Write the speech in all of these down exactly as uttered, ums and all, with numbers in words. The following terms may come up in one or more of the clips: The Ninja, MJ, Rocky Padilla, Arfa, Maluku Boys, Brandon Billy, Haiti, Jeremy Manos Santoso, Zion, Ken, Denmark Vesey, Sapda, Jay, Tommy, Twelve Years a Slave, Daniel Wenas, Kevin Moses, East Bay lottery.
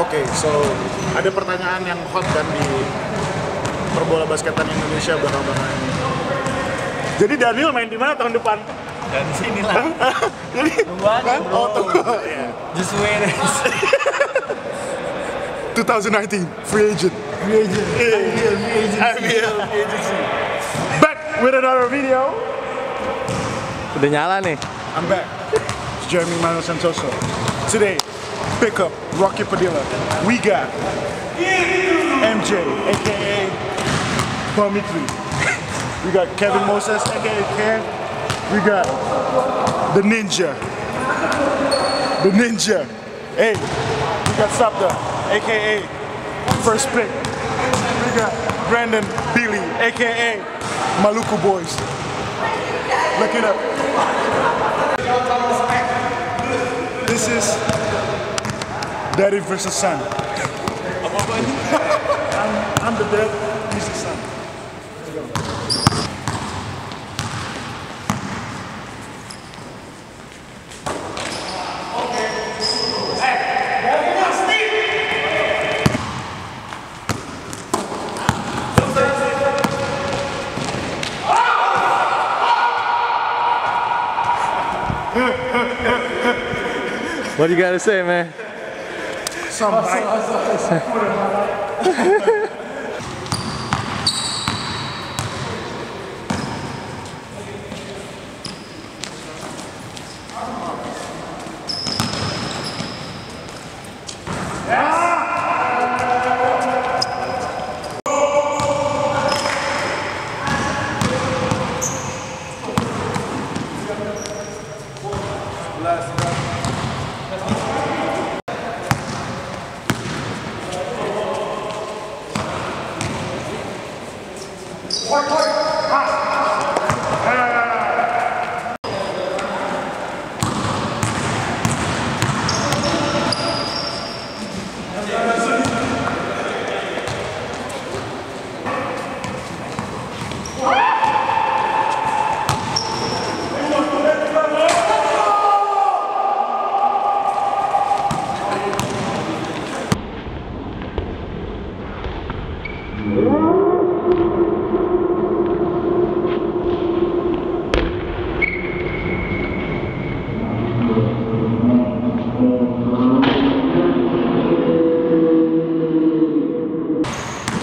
Oke, okay, so ada pertanyaan yang hot kan di perbola basketan Indonesia belakangan ini. Jadi Daniel main di mana tahun depan? Dan sini lah. Jadi oh yeah. Just wait. twenty nineteen free agent. Free agent. Yeah. Free agency. Back with another video. Udah nyala nih. I'm back. It's Jeremy Manos Santoso. Today, pick up Rocky Padilla. We got M J, aka Tommy. We got Kevin Moses, aka Ken. We got The Ninja. The Ninja. Hey, we got Sapda, aka First Pick. We got Brandon Billy, aka Maluku Boys. Look it up. This is Daddy versus Son. I'm, I'm the dad, he's the son. Let's go. Okay. What do you gotta say, man? Some awesome, bite. Awesome, awesome.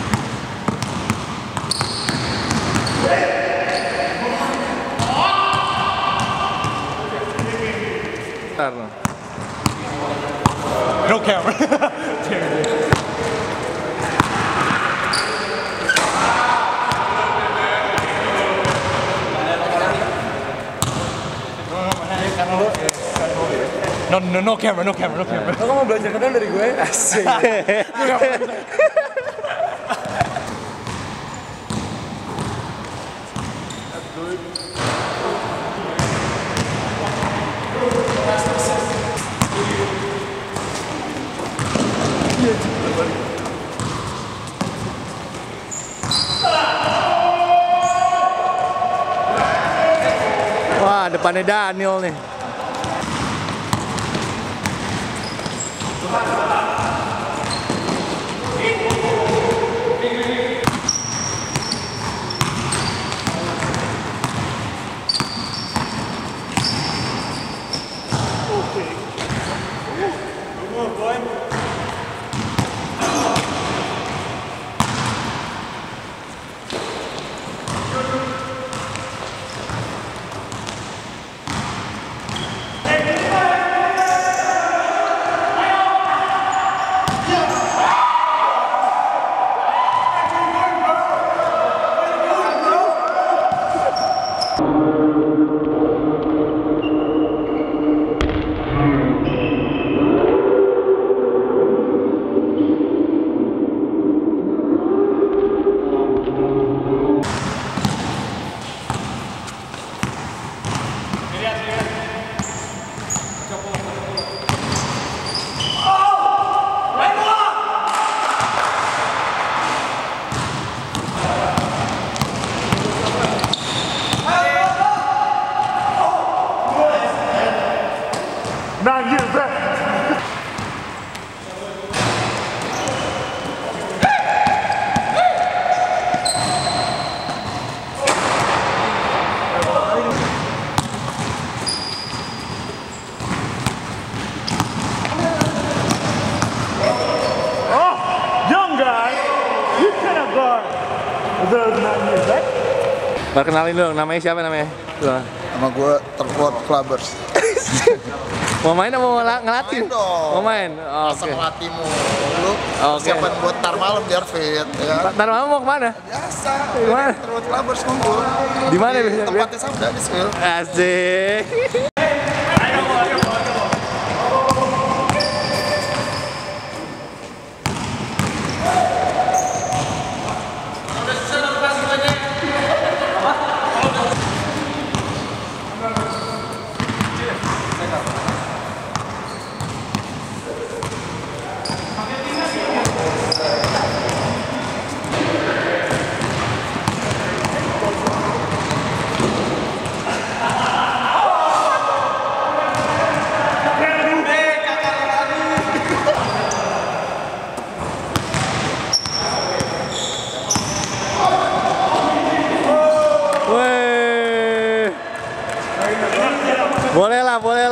No camera. No, no, no camera, no camera, no camera. Kok mau belajar kadang dari gue? Asik. Wah, depannya Daniel nih. Perkenalin dong, namanya siapa namanya? Nama gue Terpot Clubbers. Mau main atau mau ngelatih? Mau main. Masa ngelatihmu dulu. Persiapan buat tar malam biar fit. Tar malam mau kemana? Biasa. Dimana? Terpot Clubbers ngumpul. Dimana biasanya? Tempatnya Sapda di school. Asik.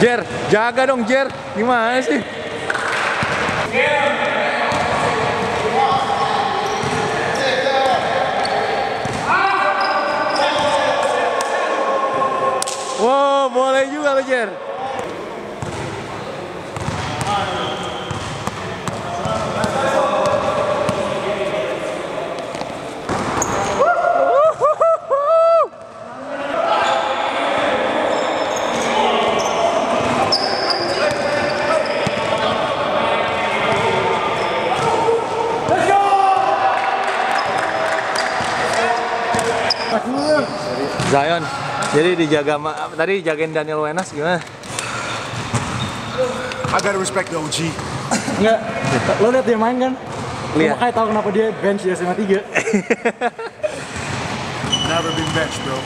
Jer, jaga dong Jer, gimana sih? Wow, boleh juga lo Jer. Zion, jadi dijaga tadi jagain Daniel Wenas gimana? I gotta respect the O G. Enggak, lo liat dia main kan? Lihat. Makanya tau kenapa dia bench di S M A tiga. Never been bench bro.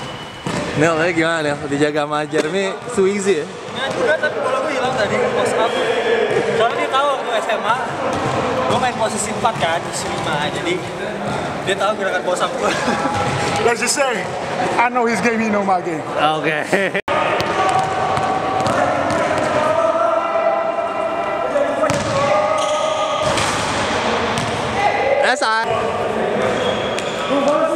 Nel, tadi gimana Nel? Dijaga sama Jeremy, Suizi ya? Ya juga, tapi kalau gue hilang tadi ke pos up. Soalnya dia tau waktu S M A, gue main posisi empat kan, posisi lima. Jadi dia tau gerakan pos up gue. Let's just say, I know his game, he know my game. Okay. That's all. Okay. What?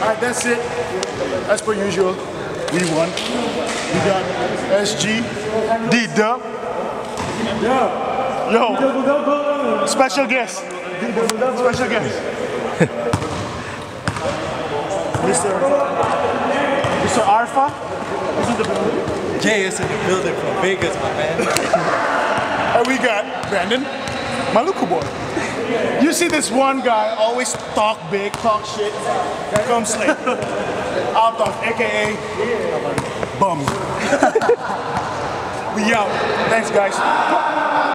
Alright, that's it. As per usual, we won. We got S G, D-Dub. Yo, special guest. Special guest. Mister Mister Arfa. This is the Jay is in the building from Vegas, my man. And we got Brandon, Maluku Boy. You see this one guy always talk big, talk shit, comes late. Out of A K A bum. We out. Thanks, guys.